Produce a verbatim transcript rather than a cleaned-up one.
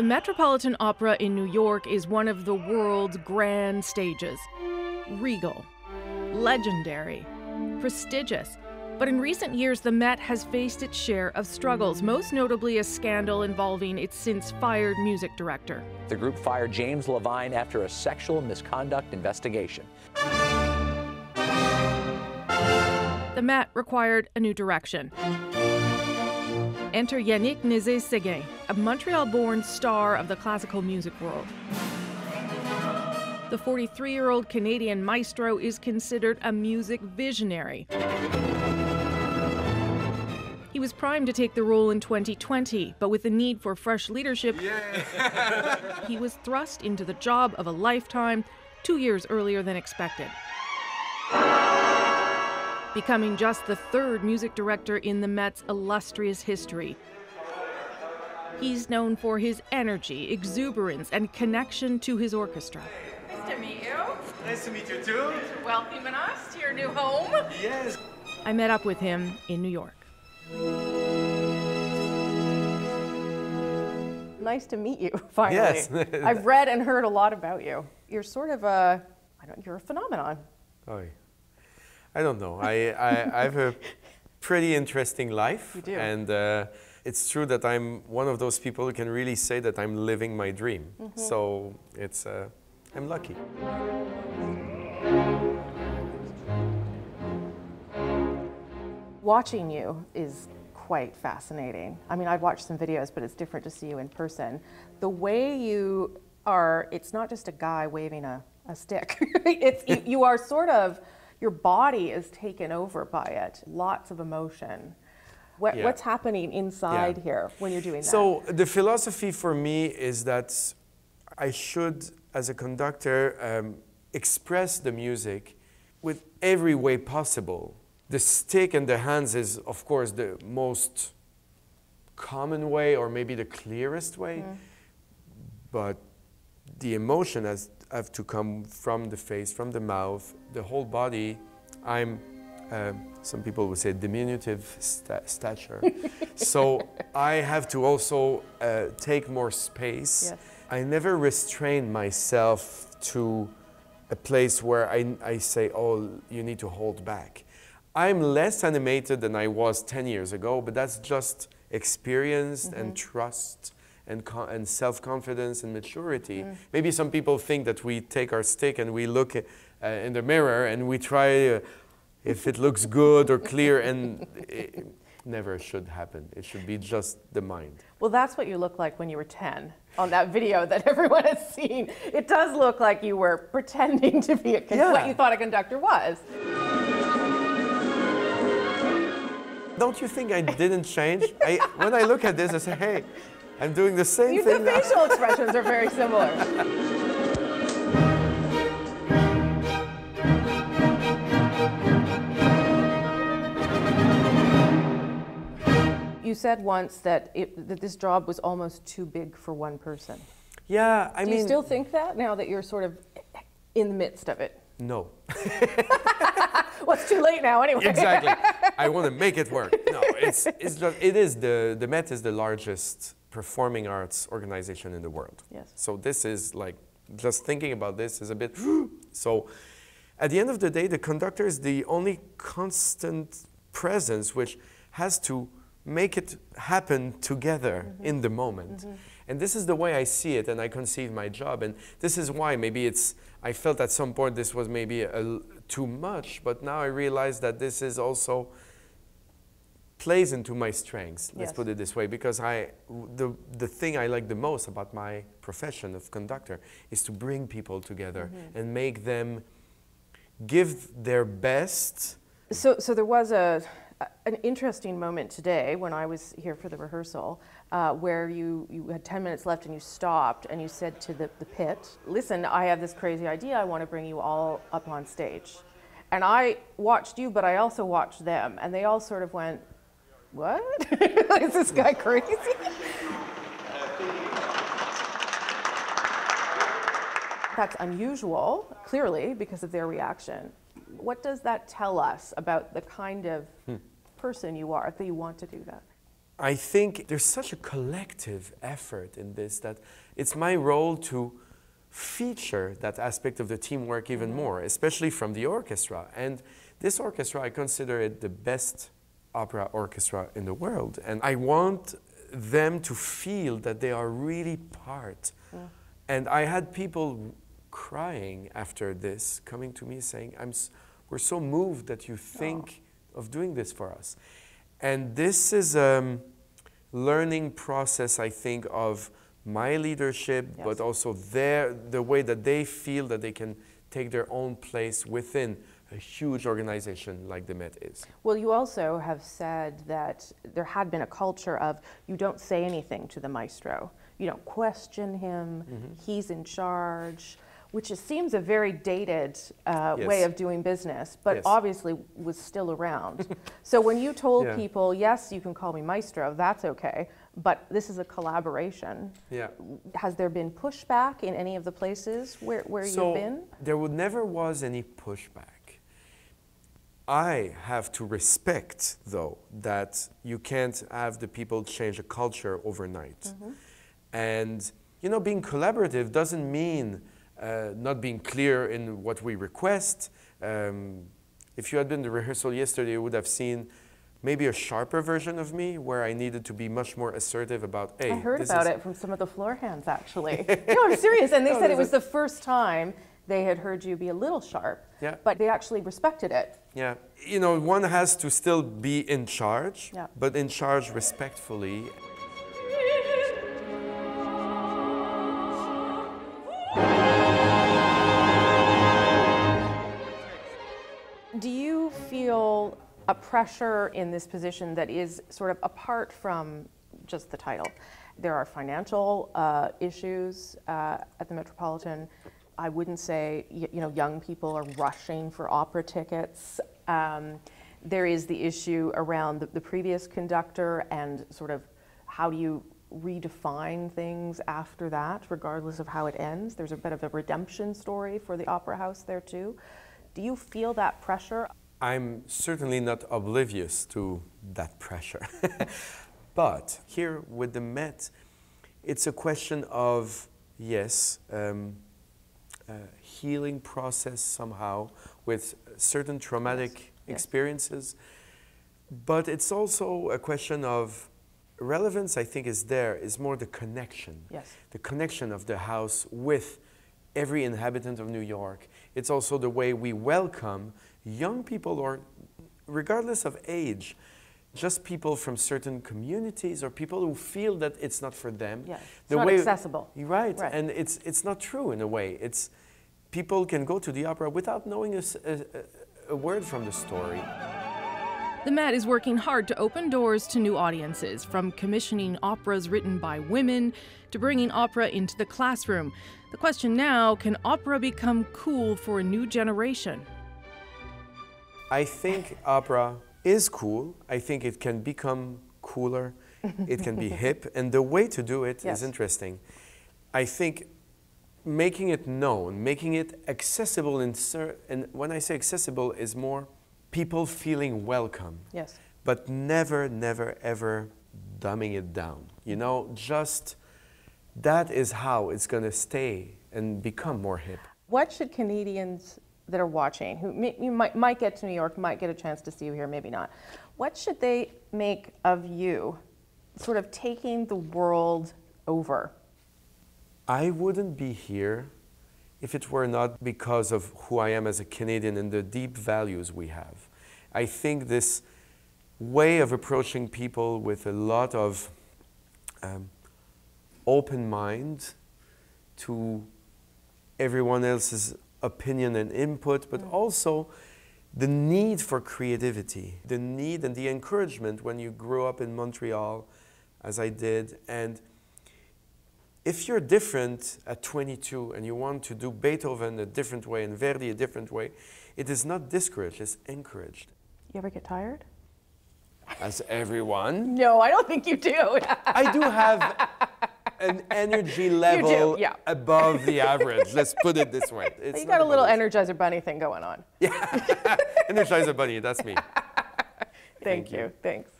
The Metropolitan Opera in New York is one of the world's grand stages. Regal, legendary, prestigious. But in recent years, the Met has faced its share of struggles, most notably a scandal involving its since-fired music director. The group fired James Levine after a sexual misconduct investigation. The Met required a new direction. Enter Yannick Nézet-Séguin, a Montreal-born star of the classical music world. The forty-three-year-old Canadian maestro is considered a music visionary. He was primed to take the role in twenty twenty, but with the need for fresh leadership, yeah. He was thrust into the job of a lifetime two years earlier than expected, becoming just the third music director in the Met's illustrious history. He's known for his energy, exuberance, and connection to his orchestra. Nice to meet you. Nice to meet you, too. Welcome us to your new home. Yes. I met up with him in New York. Nice to meet you, finally. Yes. I've read and heard a lot about you. You're sort of a, I don't, you're a phenomenon. Oh, I don't know. I, I, I have a pretty interesting life. You do. And uh, it's true that I'm one of those people who can really say that I'm living my dream. Mm-hmm. So it's, uh, I'm lucky. Watching you is quite fascinating. I mean, I've watched some videos, but it's different to see you in person. The way you are, it's not just a guy waving a, a stick. It's, you, you are sort of, your body is taken over by it. Lots of emotion. What, yeah. What's happening inside yeah. here when you're doing that? So the philosophy for me is that I should, as a conductor, um, express the music with every way possible. The stick and the hands is, of course, the most common way, or maybe the clearest way. Mm. But the emotion has have to come from the face, from the mouth, the whole body. I'm, uh, some people would say, diminutive sta stature. So I have to also uh, take more space. Yes. I never restrain myself to a place where I, I say, oh, you need to hold back. I'm less animated than I was ten years ago, but that's just experience mm-hmm. and trust and, and self-confidence and maturity. Mm. Maybe some people think that we take our stick and we look uh, in the mirror and we try uh, if it looks good or clear, and it never should happen. It should be just the mind. Well, that's what you looked like when you were ten on that video that everyone has seen. It does look like you were pretending to be a con- yeah. what you thought a conductor was. Don't you think I didn't change? I, when I look at this, I say, hey, I'm doing the same you, thing. The facial now. Expressions are very similar. You said once that, it, that this job was almost too big for one person. Yeah, I Do mean... Do you still think that now that you're sort of in the midst of it? No. Well, it's too late now anyway. Exactly. I want to make it work. No, it's, it's just, it is the, the Met is the largest performing arts organization in the world. Yes. So this is like, just thinking about this is a bit, so at the end of the day, the conductor is the only constant presence which has to make it happen together mm-hmm. in the moment. Mm-hmm. And this is the way I see it and I conceive my job. And this is why maybe it's, I felt at some point this was maybe a, a, too much, but now I realize that this is also plays into my strengths, let's yes. put it this way, because I, the, the thing I like the most about my profession of conductor is to bring people together mm-hmm. and make them give their best. So, so there was a, an interesting moment today when I was here for the rehearsal uh, where you, you had ten minutes left and you stopped and you said to the, the pit, listen, I have this crazy idea. I want to bring you all up on stage. And I watched you, but I also watched them. And they all sort of went, what? Is this guy crazy? That's unusual, clearly, because of their reaction. What does that tell us about the kind of hmm. person you are, that you want to do that? I think there's such a collective effort in this that it's my role to feature that aspect of the teamwork even more, especially from the orchestra. And this orchestra, I consider it the best opera orchestra in the world. And I want them to feel that they are really part. Yeah. And I had people crying after this, coming to me saying, I'm s we're so moved that you think oh. of doing this for us. And this is a learning process, I think, of my leadership, yes. but also their, the way that they feel that they can take their own place within a huge organization like the Met is. Well, you also have said that there had been a culture of you don't say anything to the maestro. You don't question him. Mm-hmm. He's in charge, which is, seems a very dated uh, yes. way of doing business, but yes. obviously was still around. So when you told yeah. people, yes, you can call me maestro, that's okay, but this is a collaboration. Yeah. Has there been pushback in any of the places where, where so you've been? There would never was any pushback. I have to respect, though, that you can't have the people change a culture overnight. Mm-hmm. And, you know, being collaborative doesn't mean Uh, not being clear in what we request. Um, if you had been to rehearsal yesterday, you would have seen maybe a sharper version of me where I needed to be much more assertive about, hey, I heard this about it from some of the floor hands, actually. No, I'm serious. And they no, said it was the first time they had heard you be a little sharp, yeah. but they actually respected it. Yeah. You know, one has to still be in charge, yeah. but in charge respectfully. Do you feel a pressure in this position that is sort of apart from just the title? There are financial uh, issues uh, at the Metropolitan. I wouldn't say you know young people are rushing for opera tickets. Um, there is the issue around the, the previous conductor and sort of how do you redefine things after that, regardless of how it ends. There's a bit of a redemption story for the opera house there too. Do you feel that pressure? I'm certainly not oblivious to that pressure. But here with the Met, it's a question of, yes, um, uh, healing process somehow with certain traumatic yes. experiences. Yes. But it's also a question of relevance, I think, is there, is more the connection. Yes. The connection of the house with every inhabitant of New York. It's also the way we welcome young people, or regardless of age, just people from certain communities or people who feel that it's not for them. Yeah, it's not accessible. Right, right. And it's, it's not true in a way. It's, people can go to the opera without knowing a, a, a word from the story. The Met is working hard to open doors to new audiences, from commissioning operas written by women to bringing opera into the classroom. The question now, can opera become cool for a new generation? I think opera is cool. I think it can become cooler. It can be hip. And the way to do it yes. is interesting. I think making it known, making it accessible, in cer- and when I say accessible, is more people feeling welcome, yes. but never, never, ever dumbing it down. You know, just that is how it's going to stay and become more hip. What should Canadians that are watching, who may, you might, might get to New York, might get a chance to see you here, maybe not, what should they make of you sort of taking the world over? I wouldn't be here if it were not because of who I am as a Canadian and the deep values we have. I think this way of approaching people with a lot of um, open mind to everyone else's opinion and input, but mm-hmm. also the need for creativity, the need and the encouragement when you grow up in Montreal, as I did, and if you're different at twenty-two and you want to do Beethoven a different way and Verdi a different way, it is not discouraged, it's encouraged. You ever get tired? As everyone. No, I don't think you do. I do have an energy level yeah. above the average. Let's put it this way. It's you got a little Energizer Bunny thing going on. Yeah, Energizer Bunny, that's me. Thank, Thank you. you, thanks.